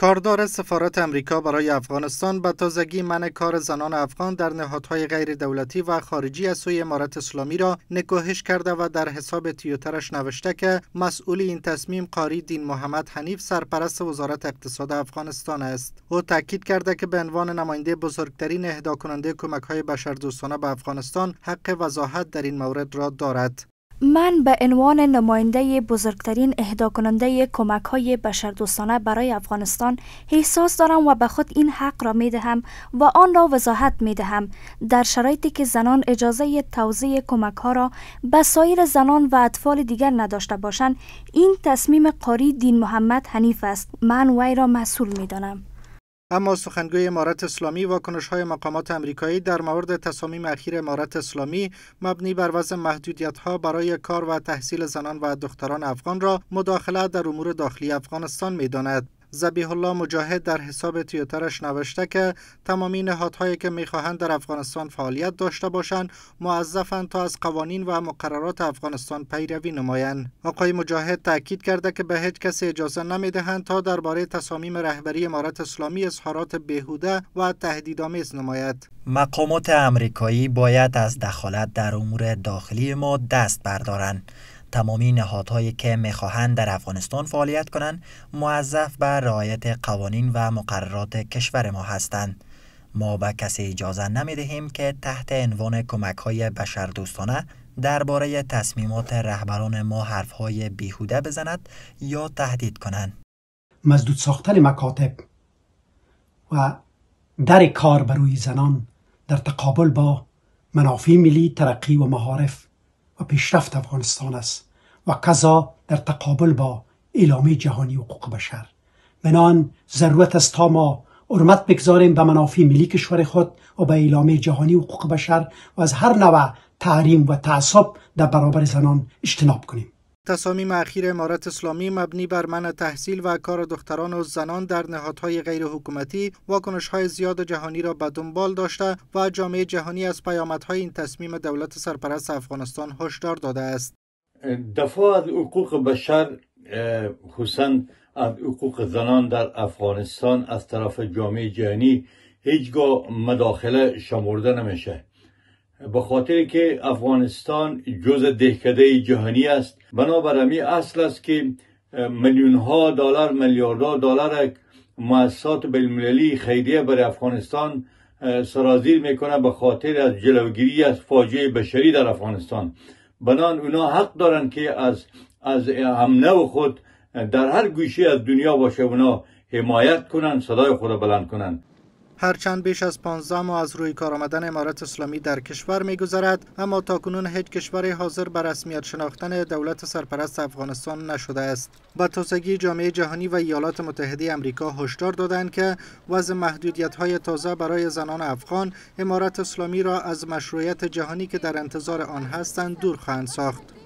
کاردار سفارت امریکا برای افغانستان به تازگی منع کار زنان افغان در نهادهای غیر دولتی و خارجی از سوی امارت اسلامی را نگاهش کرده و در حساب توییترش نوشته که مسئول این تصمیم قاری دین محمد حنیف سرپرست وزارت اقتصاد افغانستان است. او تاکید کرده که به عنوان نماینده بزرگترین اهدا کننده کمک‌های بشردوستانه به افغانستان حق وضاحت در این مورد را دارد. من به عنوان نماینده بزرگترین اهدا کننده کمک‌های بشردوستانه برای افغانستان احساس دارم و به خود این حق را می‌دهم و آن را وضاحت می‌دهم، در شرایطی که زنان اجازه توزیع کمک‌ها را به سایر زنان و اطفال دیگر نداشته باشند. این تصمیم قاری دین محمد حنیف است. من وی را مسئول می‌دانم. اما سخنگوی امارت اسلامی واکنش‌های مقامات آمریکایی در مورد تصامیم اخیر امارت اسلامی مبنی بر وضع محدودیت‌ها برای کار و تحصیل زنان و دختران افغان را مداخله در امور داخلی افغانستان می‌داند. ذبیح الله مجاهد در حساب توییترش نوشته که تمامی نهادهایی که می‌خواهند در افغانستان فعالیت داشته باشند موظفند تا از قوانین و مقررات افغانستان پیروی نمایند. آقای مجاهد تاکید کرده که به هیچ کسی اجازه نمی‌دهند تا درباره تصامیم رهبری امارت اسلامی اظهارات بیهوده و تهدیدآمیز نماید. مقامات آمریکایی باید از دخالت در امور داخلی ما دست بردارند. تمامی نهادهایی که میخواهند در افغانستان فعالیت کنند موظف به رعایت قوانین و مقررات کشور ما هستند. ما به کسی اجازه نمیدهیم که تحت عنوان کمک‌های بشردوستانه درباره تصمیمات رهبران ما حرفهای بیهوده بزند یا تهدید کنند. مسدود ساختن مکاتب و در کار برای زنان در تقابل با منافع ملی، ترقی و معارف و پیشرفت افغانستان است و قضا در تقابل با اعلامیه جهانی حقوق بشر. بنان ضرورت است تا ما حرمت بگذاریم به منافع ملی کشور خود و به اعلامیه جهانی حقوق بشر و از هر نوع تحریم و تعصب در برابر زنان اجتناب کنیم. تصامیم اخیر امارت اسلامی مبنی بر منع تحصیل و کار دختران و زنان در نهادهای غیر حکومتی واکنش‌های زیاد جهانی را به دنبال داشته و جامعه جهانی از پیامدهای این تصمیم دولت سرپرست افغانستان هشدار داده است. دفاع از حقوق بشر، خصوصاً از حقوق زنان در افغانستان از طرف جامعه جهانی هیچگاه مداخله شمرده نمیشه، به خاطر که افغانستان جزء دهکده جهانی است. بنابراین اصل است که میلیون ها دلار، میلیاردها دلار مؤسسات بین المللی خیریه برای افغانستان سرازیر میکنه به خاطر از جلوگیری از فاجعه بشری در افغانستان. بنان اونا حق دارن که از همنوع خود در هر گوشه از دنیا باشه اونا حمایت کنن، صدای خود را بلند کنن. هرچند بیش از 15 ماه از روی کار آمدن امارت اسلامی در کشور می‌گذرد، اما تاکنون هیچ کشوری حاضر به رسمیت شناختن دولت سرپرست افغانستان نشده است. با تازگی جامعه جهانی و ایالات متحده آمریکا هشدار دادند که وضع محدودیت‌های تازه برای زنان افغان امارت اسلامی را از مشروعیت جهانی که در انتظار آن هستند دور خواهند ساخت.